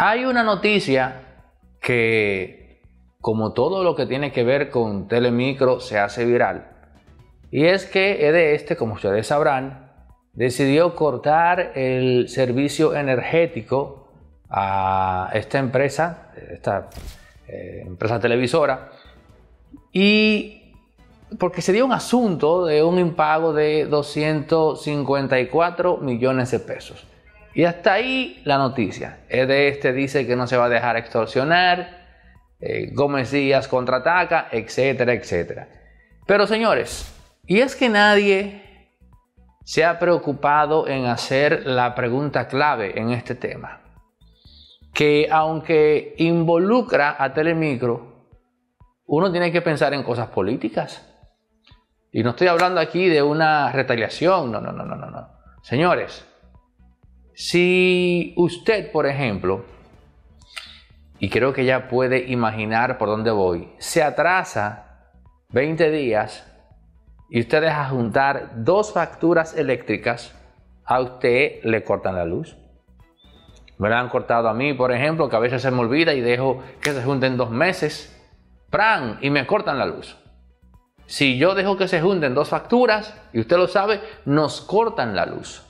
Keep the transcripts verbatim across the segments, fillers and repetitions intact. Hay una noticia que, como todo lo que tiene que ver con Telemicro, se hace viral. Y es que Edeeste, como ustedes sabrán, decidió cortar el servicio energético a esta empresa, esta eh, empresa televisora, y porque se dio un asunto de un impago de doscientos cincuenta y cuatro millones de pesos. Y hasta ahí la noticia. Edeeste dice que no se va a dejar extorsionar, eh, Gómez Díaz contraataca, etcétera, etcétera. Pero señores, y es que nadie se ha preocupado en hacer la pregunta clave en este tema, que aunque involucra a Telemicro, uno tiene que pensar en cosas políticas. Y no estoy hablando aquí de una retaliación, no, no, no, no, no. Señores, si usted, por ejemplo, y creo que ya puede imaginar por dónde voy, se atrasa veinte días y usted deja juntar dos facturas eléctricas, a usted le cortan la luz. Me la han cortado a mí, por ejemplo, que a veces se me olvida y dejo que se junten dos meses, ¡pran!, y me cortan la luz. Si yo dejo que se junten dos facturas, y usted lo sabe, nos cortan la luz.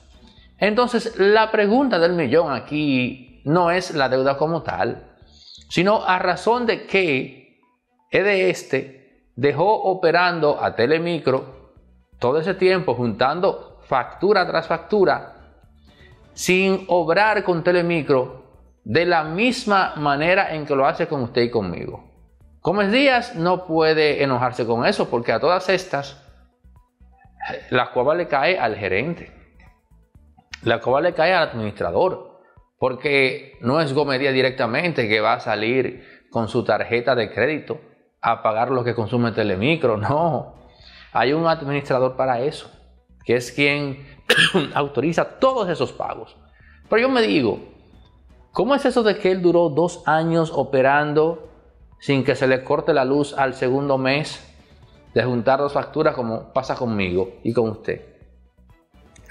Entonces, la pregunta del millón aquí no es la deuda como tal, sino a razón de que Edeeste dejó operando a Telemicro todo ese tiempo, juntando factura tras factura, sin obrar con Telemicro de la misma manera en que lo hace con usted y conmigo. Gómez Díaz no puede enojarse con eso, porque a todas estas la coba le cae al gerente, la coba le cae al administrador, porque no es Gómez Díaz directamente que va a salir con su tarjeta de crédito a pagar lo que consume Telemicro. No, hay un administrador para eso, que es quien autoriza todos esos pagos. Pero yo me digo, ¿cómo es eso de que él duró dos años operando sin que se le corte la luz al segundo mes de juntar dos facturas, como pasa conmigo y con usted?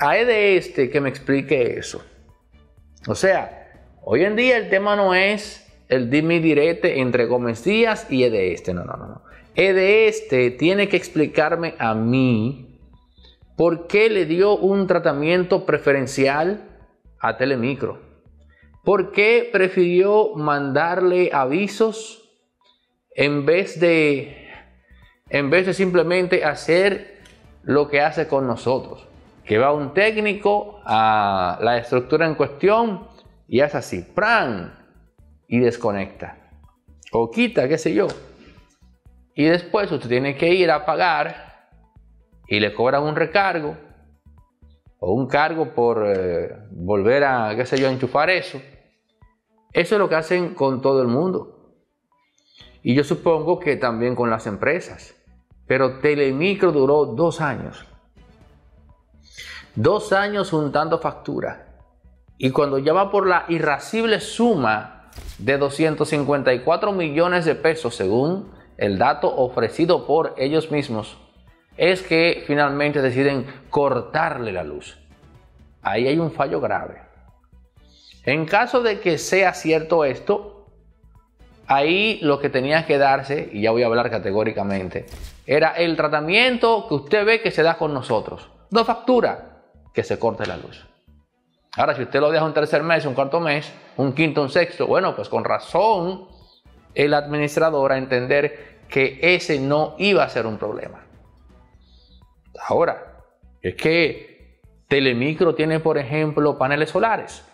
A Edeeste que me explique eso. O sea, hoy en día el tema no es el dime y direte entre Gómez Díaz y Edeeste. No, no, no, no. Edeeste tiene que explicarme a mí por qué le dio un tratamiento preferencial a Telemicro. ¿Por qué prefirió mandarle avisos en vez de, en vez de simplemente hacer lo que hace con nosotros? Que va un técnico a la estructura en cuestión y hace así, ¡pran!, y desconecta o quita, qué sé yo, y después usted tiene que ir a pagar y le cobran un recargo o un cargo por eh, volver a, qué sé yo, enchufar eso. Eso es lo que hacen con todo el mundo, y yo supongo que también con las empresas. Pero Telemicro duró dos años dos años juntando facturas, y cuando ya va por la irascible suma de doscientos cincuenta y cuatro millones de pesos, según el dato ofrecido por ellos mismos, es que finalmente deciden cortarle la luz. Ahí hay un fallo grave. En caso de que sea cierto esto, ahí lo que tenía que darse, y ya voy a hablar categóricamente, era el tratamiento que usted ve que se da con nosotros. Dos facturas, que se corte la luz. Ahora, si usted lo deja un tercer mes, un cuarto mes, un quinto, un sexto, bueno, pues con razón el administrador a entender que ese no iba a ser un problema. Ahora, es que Telemicro tiene, por ejemplo, paneles solares.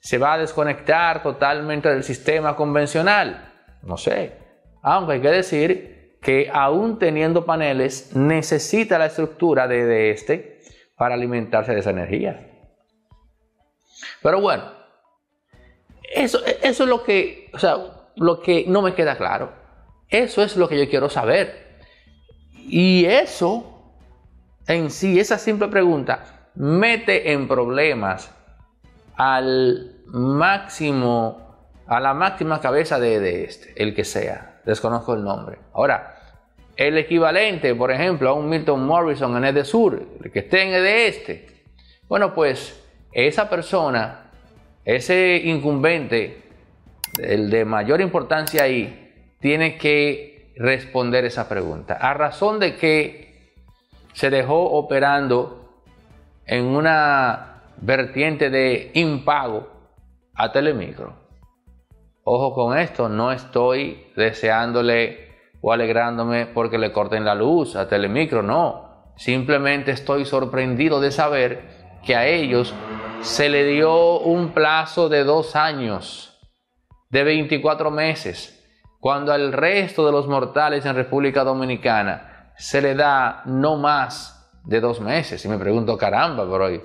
Se va a desconectar totalmente del sistema convencional. No sé, aunque hay que decir que aún teniendo paneles, necesita la estructura de, de este para alimentarse de esa energía. Pero bueno, eso, eso es lo que, o sea, lo que no me queda claro. Eso es lo que yo quiero saber. Y eso en sí, esa simple pregunta, mete en problemas al máximo, a la máxima cabeza de, de este, el que sea. Desconozco el nombre. Ahora, el equivalente, por ejemplo, a un Milton Morrison en Edesur, el que esté en Edeeste, bueno, pues esa persona, ese incumbente, el de mayor importancia ahí, tiene que responder esa pregunta. ¿A razón de que se dejó operando en una vertiente de impago a Telemicro? Ojo con esto, no estoy deseándole o alegrándome porque le corten la luz a Telemicro, no. Simplemente estoy sorprendido de saber que a ellos se le dio un plazo de dos años, de veinticuatro meses, cuando al resto de los mortales en República Dominicana se le da no más de dos meses. Y me pregunto, caramba, pero hoy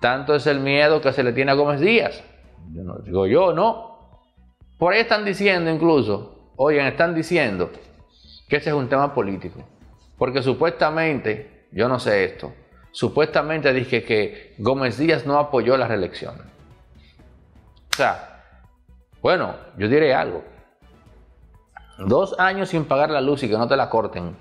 tanto es el miedo que se le tiene a Gómez Díaz. Yo no, digo yo, no. Por ahí están diciendo incluso, oigan, están diciendo que ese es un tema político, porque supuestamente, yo no sé esto, supuestamente dije que Gómez Díaz no apoyó la reelección. O sea, bueno, yo diré algo. Dos años sin pagar la luz y que no te la corten.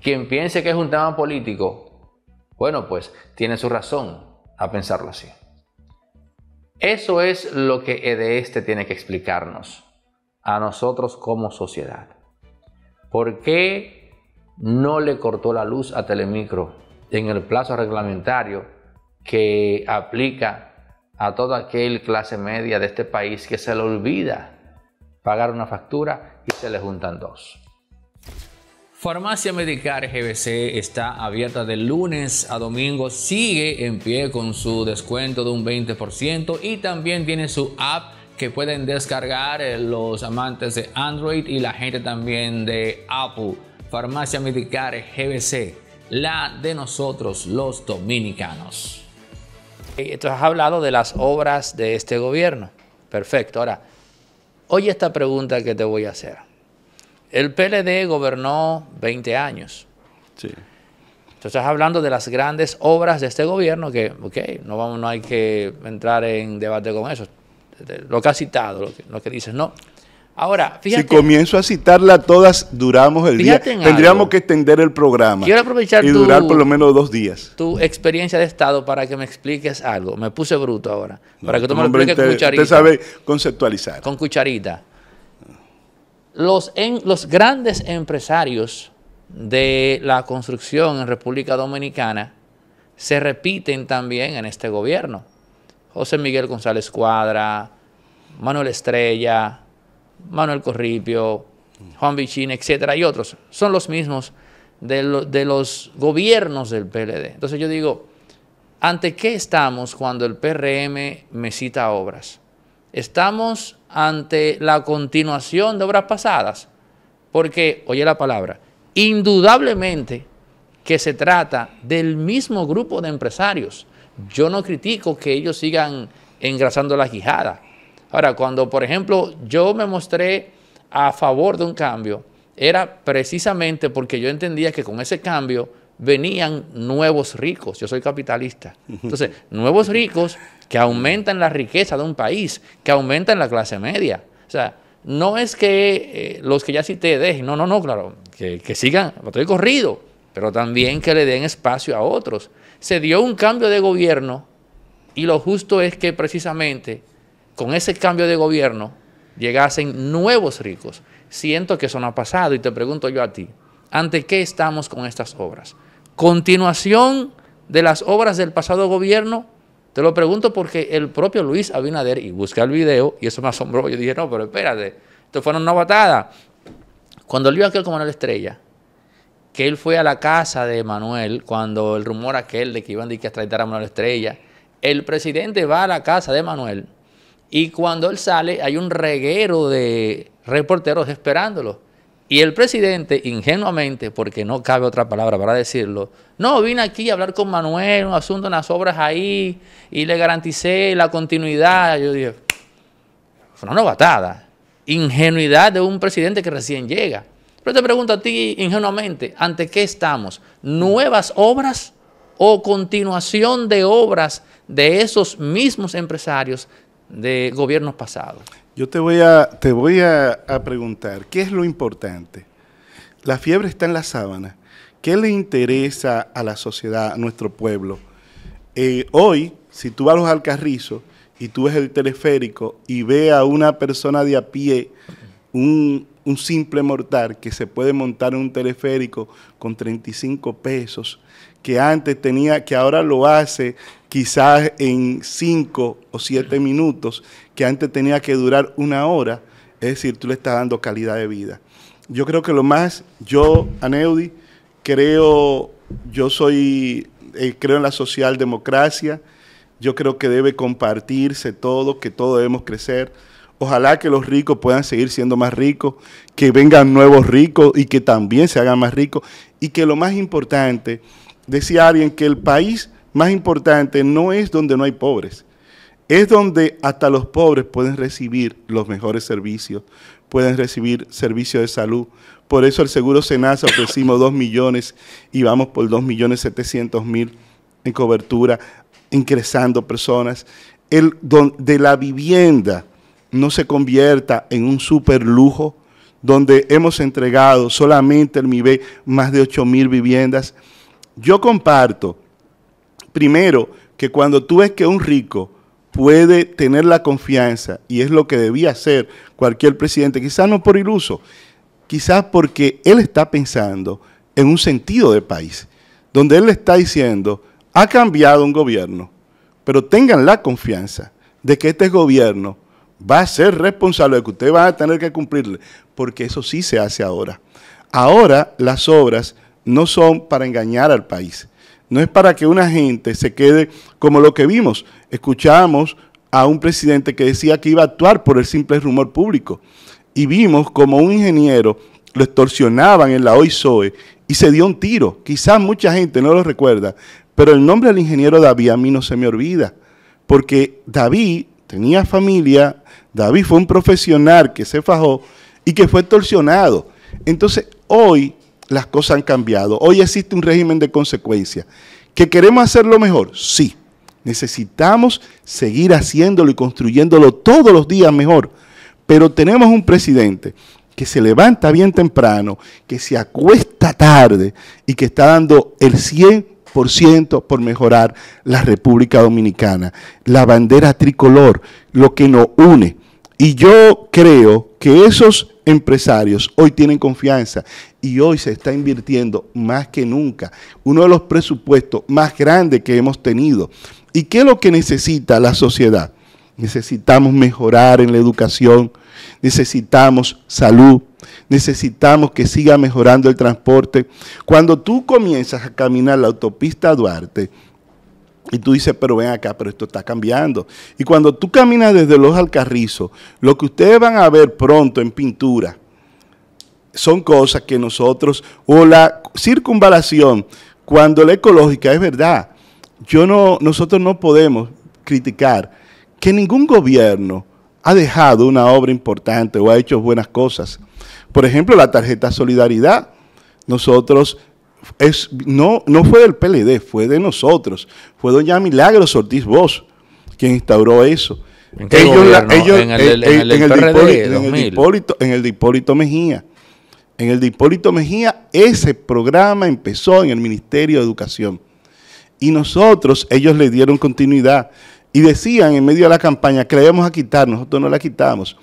Quien piense que es un tema político, bueno, pues tiene su razón a pensarlo así. Eso es lo que Edeeste tiene que explicarnos a nosotros como sociedad. ¿Por qué no le cortó la luz a Telemicro en el plazo reglamentario que aplica a toda aquel clase media de este país que se le olvida pagar una factura y se le juntan dos? Farmacia Medicar G B C está abierta de lunes a domingo, sigue en pie con su descuento de un veinte por ciento y también tiene su app que pueden descargar los amantes de Android y la gente también de Apple. Farmacia Medicar G B C, la de nosotros los dominicanos. Entonces has hablado de las obras de este gobierno. Perfecto. Ahora, oye esta pregunta que te voy a hacer. El P L D gobernó veinte años. Sí. Entonces, hablando de las grandes obras de este gobierno, que, ok, no, vamos, no hay que entrar en debate con eso. Lo que has citado, lo que, lo que dices, no. Ahora, fíjate. Si comienzo a citarla todas, duramos el día. Tendríamos algo. que extender el programa. Quiero aprovechar y tu, durar por lo menos dos días. Tu experiencia de Estado para que me expliques algo. Me puse bruto ahora. No, para que tú me lo expliques con cucharita. Usted sabe conceptualizar. Con cucharita. Los, en, los grandes empresarios de la construcción en República Dominicana se repiten también en este gobierno. José Miguel González Cuadra, Manuel Estrella, Manuel Corripio, Juan Bichín, etcétera, y otros. Son los mismos de, lo, de los gobiernos del P L D. Entonces yo digo, ¿ante qué estamos cuando el P R M me cita obras? Estamos ante la continuación de obras pasadas, porque, oye la palabra, indudablemente que se trata del mismo grupo de empresarios. Yo no critico que ellos sigan engrasando la quijada. Ahora, cuando, por ejemplo, yo me mostré a favor de un cambio, era precisamente porque yo entendía que con ese cambio venían nuevos ricos. Yo soy capitalista. Entonces, nuevos ricos que aumentan la riqueza de un país, que aumentan la clase media. O sea, no es que eh, los que ya cité dejen, no, no, no, claro, que, que sigan, estoy corrido, pero también que le den espacio a otros. Se dio un cambio de gobierno y lo justo es que precisamente con ese cambio de gobierno llegasen nuevos ricos. Siento que eso no ha pasado y te pregunto yo a ti, ¿ante qué estamos con estas obras? ¿Continuación de las obras del pasado gobierno? Te lo pregunto porque el propio Luis Abinader, y busqué el video, y eso me asombró, yo dije, no, pero espérate, esto fue una batada. Cuando él vio aquel con Manuel Estrella, que él fue a la casa de Manuel, cuando el rumor aquel de que iban a extraditar a Manuel Estrella, el presidente va a la casa de Manuel, y cuando él sale hay un reguero de reporteros esperándolo. Y el presidente, ingenuamente, porque no cabe otra palabra para decirlo, no, vine aquí a hablar con Manuel, un asunto, unas obras ahí, y le garanticé la continuidad. Yo dije, fue una novatada. Ingenuidad de un presidente que recién llega. Pero te pregunto a ti, ingenuamente, ¿ante qué estamos? ¿Nuevas obras o continuación de obras de esos mismos empresarios de gobiernos pasados? Yo te voy, a, te voy a, a preguntar, ¿qué es lo importante? La fiebre está en la sábana. ¿Qué le interesa a la sociedad, a nuestro pueblo? Eh, hoy, si tú vas a los Alcarrizos y tú ves el teleférico y ve a una persona de a pie, un, un simple mortal que se puede montar en un teleférico con treinta y cinco pesos, que antes tenía, que ahora lo hace quizás en cinco o siete minutos, que antes tenía que durar una hora, es decir, tú le estás dando calidad de vida. Yo creo que lo más, yo, Aneudi, creo, yo soy, eh, creo en la socialdemocracia, yo creo que debe compartirse todo, que todos debemos crecer. Ojalá que los ricos puedan seguir siendo más ricos, que vengan nuevos ricos y que también se hagan más ricos. Y que lo más importante, decía alguien que el país más importante no es donde no hay pobres, es donde hasta los pobres pueden recibir los mejores servicios, pueden recibir servicios de salud. Por eso el Seguro Senasa ofrecimos dos millones y vamos por dos millones setecientos mil en cobertura, ingresando personas. El don de la vivienda no se convierta en un super lujo, donde hemos entregado solamente el MIBE más de ocho mil viviendas. Yo comparto, primero, que cuando tú ves que un rico puede tener la confianza, y es lo que debía hacer cualquier presidente, quizás no por iluso, quizás porque él está pensando en un sentido de país, donde él le está diciendo, ha cambiado un gobierno, pero tengan la confianza de que este gobierno va a ser responsable, de que ustedes van a tener que cumplirle, porque eso sí se hace ahora. Ahora las obras no son para engañar al país, no es para que una gente se quede como lo que vimos. Escuchamos a un presidente que decía que iba a actuar por el simple rumor público y vimos como un ingeniero lo extorsionaban en la O I S O E y se dio un tiro. Quizás mucha gente no lo recuerda, pero el nombre del ingeniero David a mí no se me olvida, porque David tenía familia, David fue un profesional que se fajó y que fue extorsionado. Entonces hoy las cosas han cambiado, hoy existe un régimen de consecuencias. ¿Que queremos hacerlo mejor? Sí, necesitamos seguir haciéndolo y construyéndolo todos los días mejor, pero tenemos un presidente que se levanta bien temprano, que se acuesta tarde y que está dando el cien por ciento por mejorar la República Dominicana, la bandera tricolor, lo que nos une. Y yo creo que esos empresarios hoy tienen confianza y hoy se está invirtiendo más que nunca, uno de los presupuestos más grandes que hemos tenido. ¿Y qué es lo que necesita la sociedad? Necesitamos mejorar en la educación, necesitamos salud, necesitamos que siga mejorando el transporte. Cuando tú comienzas a caminar la autopista Duarte y tú dices, pero ven acá, pero esto está cambiando. Y cuando tú caminas desde los Alcarrizo, lo que ustedes van a ver pronto en pintura son cosas que nosotros, o la circunvalación, cuando la ecológica, es verdad, yo no, nosotros no podemos criticar que ningún gobierno ha dejado una obra importante o ha hecho buenas cosas. Por ejemplo, la tarjeta Solidaridad, nosotros, es, no, no fue del P L D, fue de nosotros, fue doña Milagros Ortiz Bosch quien instauró eso. ¿En qué ellos, gobierno? Ellos, ¿En el, el, el, el, el Hipólito, en el de Hipólito Mejía. En el de Hipólito Mejía, ese programa empezó en el Ministerio de Educación. Y nosotros, ellos le dieron continuidad. Y decían en medio de la campaña que la íbamos a quitar, nosotros no la quitamos.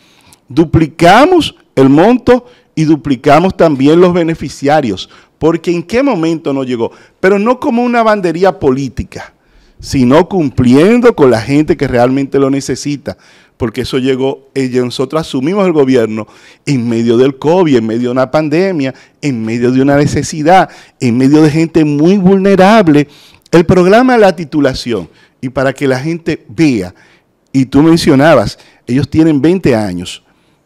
Duplicamos el monto y duplicamos también los beneficiarios, porque en qué momento no llegó, pero no como una bandería política, sino cumpliendo con la gente que realmente lo necesita, porque eso llegó, nosotros asumimos el gobierno en medio del COVID, en medio de una pandemia, en medio de una necesidad, en medio de gente muy vulnerable. El programa de la titulación, y para que la gente vea, y tú mencionabas, ellos tienen veinte años,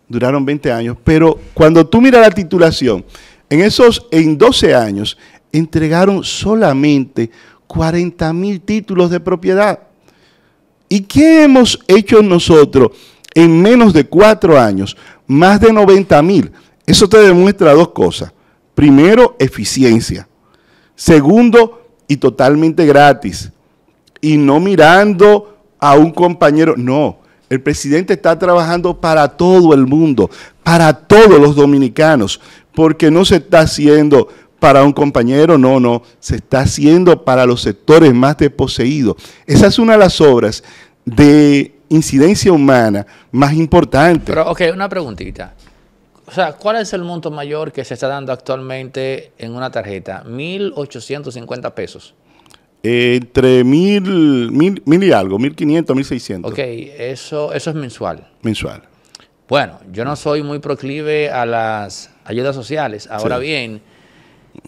duraron veinte años, pero cuando tú miras la titulación, en esos, en doce años, entregaron solamente cuarenta mil títulos de propiedad. ¿Y qué hemos hecho nosotros en menos de cuatro años? Más de noventa mil. Eso te demuestra dos cosas. Primero, eficiencia. Segundo, y totalmente gratis. Y no mirando a un compañero, no. El presidente está trabajando para todo el mundo, para todos los dominicanos, porque no se está haciendo para un compañero, no, no, se está haciendo para los sectores más desposeídos. Esa es una de las obras de incidencia humana más importante. Pero, ok, una preguntita. O sea, ¿cuál es el monto mayor que se está dando actualmente en una tarjeta? mil ochocientos cincuenta pesos. Eh, entre mil, mil, mil y algo, mil quinientos, mil seiscientos. Ok, eso, eso es mensual. Mensual. Bueno, yo no soy muy proclive a las ayudas sociales. Ahora sí. bien,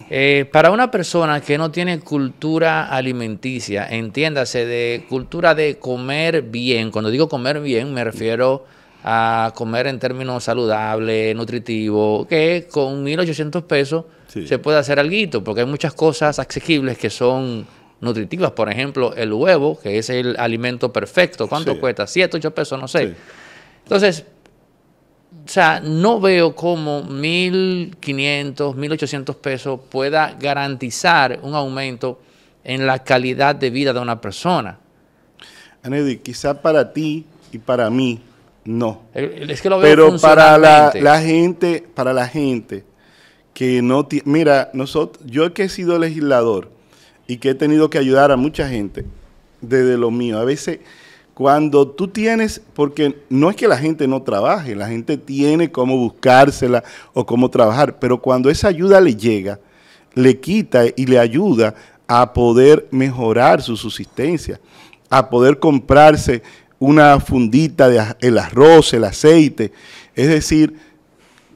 eh, para una persona que no tiene cultura alimenticia, entiéndase de cultura de comer bien. Cuando digo comer bien, me refiero a comer en términos saludables, nutritivos, que con mil ochocientos pesos sí. se puede hacer alguito, porque hay muchas cosas asequibles que son nutritivas. Por ejemplo, el huevo, que es el alimento perfecto. ¿Cuánto sí. cuesta? siete, ocho pesos, no sé. Sí. Entonces, o sea, no veo cómo mil quinientos, mil ochocientos pesos pueda garantizar un aumento en la calidad de vida de una persona. Anedi, quizá para ti y para mí, no. Es que lo veo Pero para la, la gente, para la gente que no tiene... Mira, nosotros, yo que he sido legislador y que he tenido que ayudar a mucha gente desde lo mío, a veces... Cuando tú tienes, porque no es que la gente no trabaje, la gente tiene cómo buscársela o cómo trabajar, pero cuando esa ayuda le llega, le quita y le ayuda a poder mejorar su subsistencia, a poder comprarse una fundita de el arroz, el aceite. Es decir,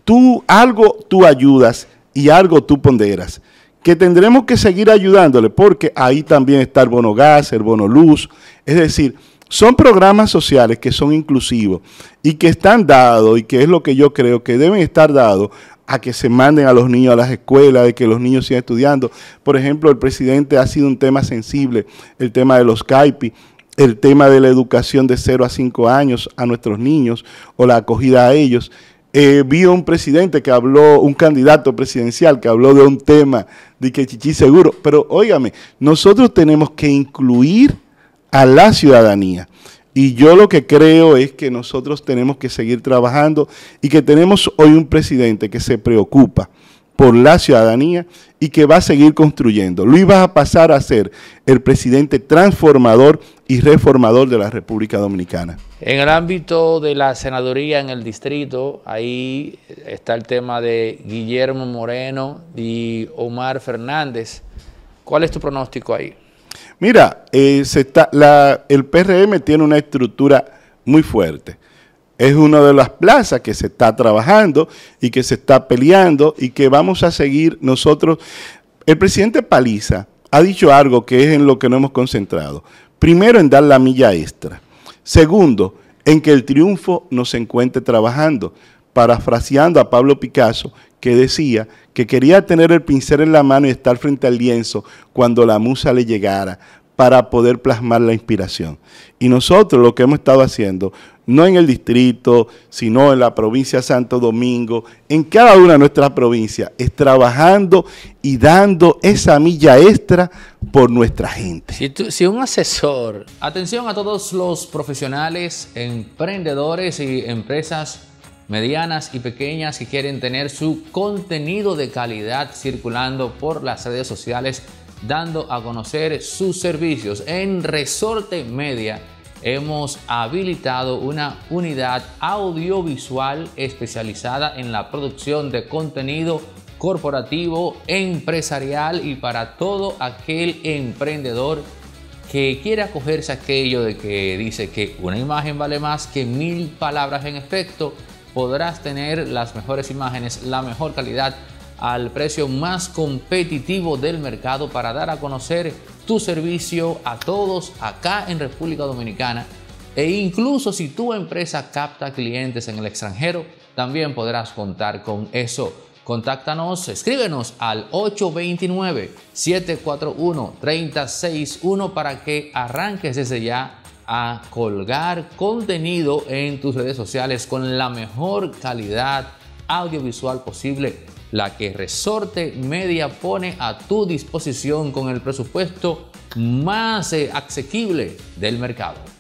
tú algo tú ayudas y algo tú ponderas, que tendremos que seguir ayudándole, porque ahí también está el bono gas, el bono luz, es decir... Son programas sociales que son inclusivos y que están dados, y que es lo que yo creo que deben estar dados, a que se manden a los niños a las escuelas, de que los niños sigan estudiando. Por ejemplo, el presidente ha sido un tema sensible, el tema de los CAIPI, el tema de la educación de cero a cinco años a nuestros niños o la acogida a ellos. Eh, vi un presidente que habló, un candidato presidencial que habló de un tema de que chichi seguro, pero óigame, nosotros tenemos que incluir a la ciudadanía. Y yo lo que creo es que nosotros tenemos que seguir trabajando y que tenemos hoy un presidente que se preocupa por la ciudadanía y que va a seguir construyendo. Luis va a pasar a ser el presidente transformador y reformador de la República Dominicana. En el ámbito de la senaduría en el distrito, ahí está el tema de Guillermo Moreno y Omar Fernández. ¿Cuál es tu pronóstico ahí? Mira, eh, se está, la, el P R M tiene una estructura muy fuerte. Es una de las plazas que se está trabajando y que se está peleando y que vamos a seguir nosotros. El presidente Paliza ha dicho algo que es en lo que nos hemos concentrado. Primero, en dar la milla extra. Segundo, en que el triunfo nos encuentre trabajando. Parafraseando a Pablo Picasso, que decía que quería tener el pincel en la mano y estar frente al lienzo cuando la musa le llegara para poder plasmar la inspiración. Y nosotros lo que hemos estado haciendo, no en el distrito, sino en la provincia de Santo Domingo, en cada una de nuestras provincias, es trabajando y dando esa milla extra por nuestra gente. Si, tú, si un asesor, atención a todos los profesionales, emprendedores y empresas medianas y pequeñas que quieren tener su contenido de calidad circulando por las redes sociales, dando a conocer sus servicios. En Resorte Media hemos habilitado una unidad audiovisual especializada en la producción de contenido corporativo, empresarial y para todo aquel emprendedor que quiere acogerse a aquello de que dice que una imagen vale más que mil palabras en efecto. Podrás tener las mejores imágenes, la mejor calidad, al precio más competitivo del mercado para dar a conocer tu servicio a todos acá en República Dominicana. E incluso si tu empresa capta clientes en el extranjero, también podrás contar con eso. Contáctanos, escríbenos al ocho dos nueve, siete cuatro uno, tres cero seis uno para que arranques desde ya a colgar contenido en tus redes sociales con la mejor calidad audiovisual posible, la que Resorte Media pone a tu disposición con el presupuesto más asequible del mercado.